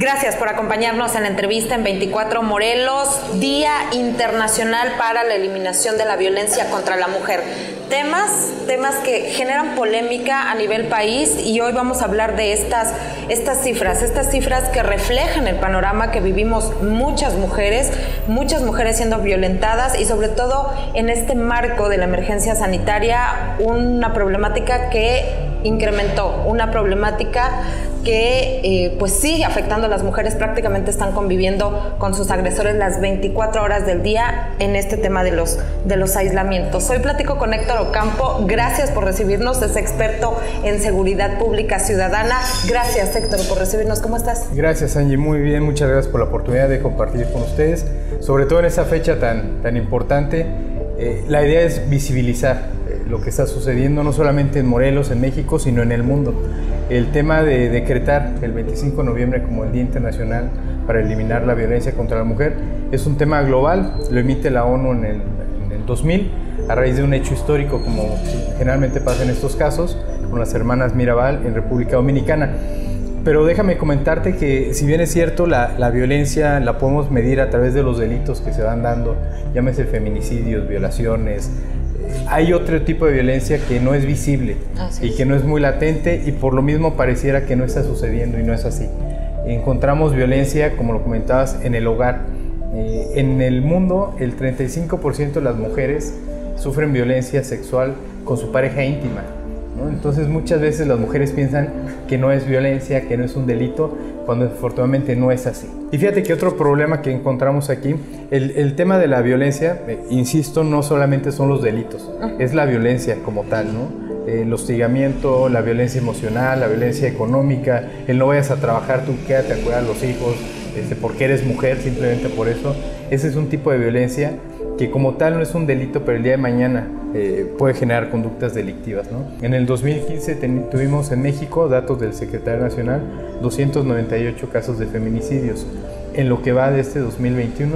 Gracias por acompañarnos en la entrevista en 24 Morelos, Día Internacional para la Eliminación de la Violencia contra la Mujer. Temas que generan polémica a nivel país, y hoy vamos a hablar de estas cifras que reflejan el panorama que vivimos muchas mujeres siendo violentadas, y sobre todo en este marco de la emergencia sanitaria, una problemática que incrementó, una problemática que pues sigue afectando a las mujeres. Prácticamente están conviviendo con sus agresores las 24 horas del día en este tema de los aislamientos. Hoy platico con Héctor Ocampo. Gracias por recibirnos, es experto en seguridad pública ciudadana. Gracias, Héctor, por recibirnos. ¿Cómo estás? Gracias, Angie, muy bien, muchas gracias por la oportunidad de compartir con ustedes, sobre todo en esta fecha tan importante. La idea es visibilizar lo que está sucediendo, no solamente en Morelos, en México, sino en el mundo. El tema de decretar el 25 de noviembre como el Día Internacional para eliminar la violencia contra la mujer es un tema global, lo emite la ONU en el 2000, a raíz de un hecho histórico, como generalmente pasa en estos casos, con las hermanas Mirabal en República Dominicana. Pero déjame comentarte que, si bien es cierto, la violencia la podemos medir a través de los delitos que se van dando, llámese feminicidios, violaciones. Hay otro tipo de violencia que no es visible y que no es muy latente, y por lo mismo pareciera que no está sucediendo, y no es así. Encontramos violencia, como lo comentabas, en el hogar. En el mundo, el 35% de las mujeres sufren violencia sexual con su pareja íntima, ¿no? Entonces muchas veces las mujeres piensan que no es violencia, que no es un delito, cuando afortunadamente no es así. Y fíjate que otro problema que encontramos aquí, el tema de la violencia, insisto, no solamente son los delitos, es la violencia como tal, ¿no? El hostigamiento, la violencia emocional, la violencia económica, el no vayas a trabajar, tú quédate a cuidar a los hijos, porque eres mujer, simplemente por eso. Ese es un tipo de violencia que como tal no es un delito, pero el día de mañana puede generar conductas delictivas, ¿no? En el 2015 tuvimos en México, datos del Secretario Nacional, 298 casos de feminicidios. En lo que va de este 2021,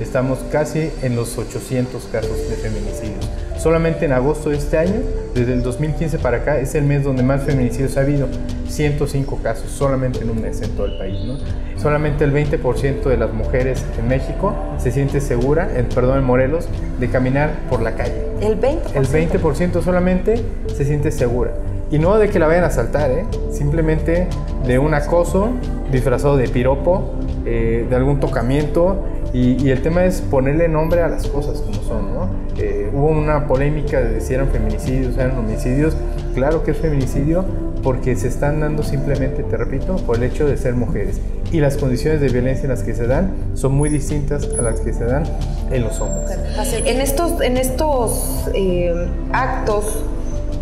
estamos casi en los 800 casos de feminicidios. Solamente en agosto de este año, desde el 2015 para acá, es el mes donde más feminicidios ha habido. 105 casos, solamente en un mes en todo el país, ¿no? Solamente el 20% de las mujeres en México se siente segura, en Morelos, de caminar por la calle. ¿El 20%? El 20% solamente se siente segura. Y no de que la vayan a asaltar, ¿eh? Simplemente de un acoso disfrazado de piropo, de algún tocamiento. Y el tema es ponerle nombre a las cosas como son, ¿no? Hubo una polémica de si eran feminicidios, eran homicidios. Claro que es feminicidio, porque se están dando simplemente, te repito, por el hecho de ser mujeres. Y las condiciones de violencia en las que se dan son muy distintas a las que se dan en los hombres. En estos actos,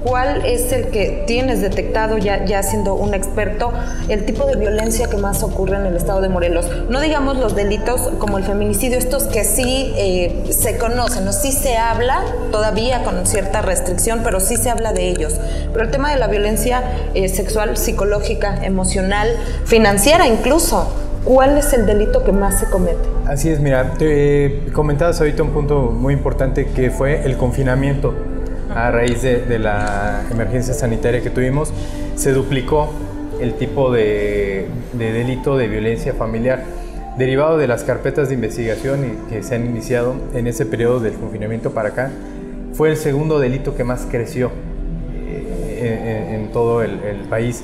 ¿cuál es el que tienes detectado, ya siendo un experto, el tipo de violencia que más ocurre en el estado de Morelos? No digamos los delitos como el feminicidio, estos que sí se conocen, o sí se habla, todavía con cierta restricción, pero sí se habla de ellos. Pero el tema de la violencia sexual, psicológica, emocional, financiera incluso, ¿cuál es el delito que más se comete? Así es, mira, comentabas ahorita un punto muy importante, que fue el confinamiento. A raíz de la emergencia sanitaria que tuvimos, se duplicó el tipo de delito de violencia familiar, derivado de las carpetas de investigación que se han iniciado en ese periodo del confinamiento para acá. Fue el segundo delito que más creció en todo el país,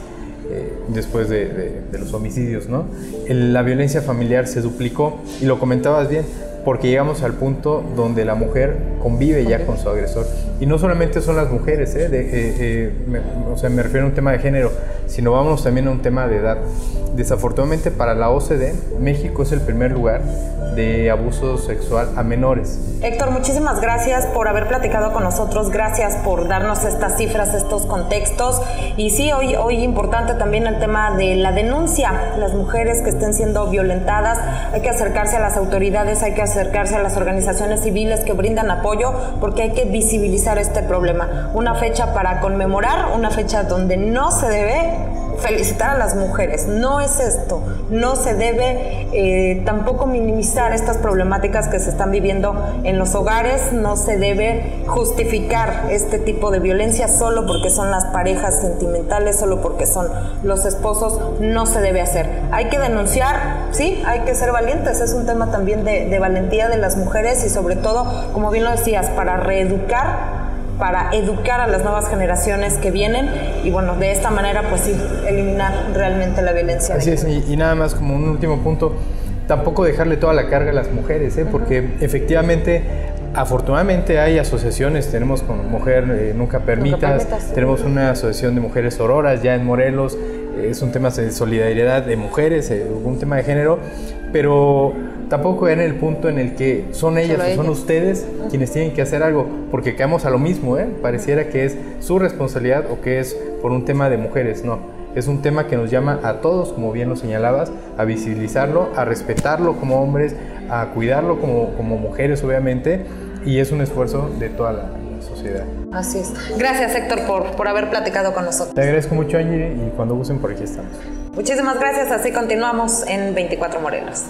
después de los homicidios, ¿no? La violencia familiar se duplicó, y lo comentabas bien, porque llegamos al punto donde la mujer convive ya con su agresor. Y no solamente son las mujeres, me refiero a un tema de género, sino vamos también a un tema de edad. Desafortunadamente para la OCDE, México es el primer lugar de abuso sexual a menores. Héctor, muchísimas gracias por haber platicado con nosotros, gracias por darnos estas cifras, estos contextos. Y sí, hoy importante también el tema de la denuncia. Las mujeres que estén siendo violentadas, hay que acercarse a las autoridades, hay que acercarse a las organizaciones civiles que brindan apoyo, porque hay que visibilizar este problema. Una fecha para conmemorar, una fecha donde no se debe felicitar a las mujeres. No es esto. No se debe tampoco minimizar estas problemáticas que se están viviendo en los hogares. No se debe justificar este tipo de violencia solo porque son las parejas sentimentales, solo porque son los esposos. No se debe hacer. Hay que denunciar, sí, hay que ser valientes. Es un tema también de valentía de las mujeres y sobre todo, como bien lo decías, para reeducar, para educar a las nuevas generaciones que vienen y bueno, de esta manera pues sí, eliminar realmente la violencia. Así es, y nada más como un último punto, tampoco dejarle toda la carga a las mujeres, ¿eh? Porque efectivamente, afortunadamente hay asociaciones, tenemos con Mujer Nunca Permitas, tenemos una asociación de mujeres sororas ya en Morelos, es un tema de solidaridad de mujeres, un tema de género, pero tampoco en el punto en el que son ellas o son ustedes quienes tienen que hacer algo, porque caemos a lo mismo, ¿eh? Pareciera que es su responsabilidad o que es por un tema de mujeres, no. Es un tema que nos llama a todos, como bien lo señalabas, a visibilizarlo, a respetarlo como hombres, a cuidarlo como mujeres, obviamente, y es un esfuerzo de toda la sociedad. Así es. Gracias, Héctor, por haber platicado con nosotros. Te agradezco mucho, Angie, y cuando gusten por aquí estamos. Muchísimas gracias. Así continuamos en 24 Morelos.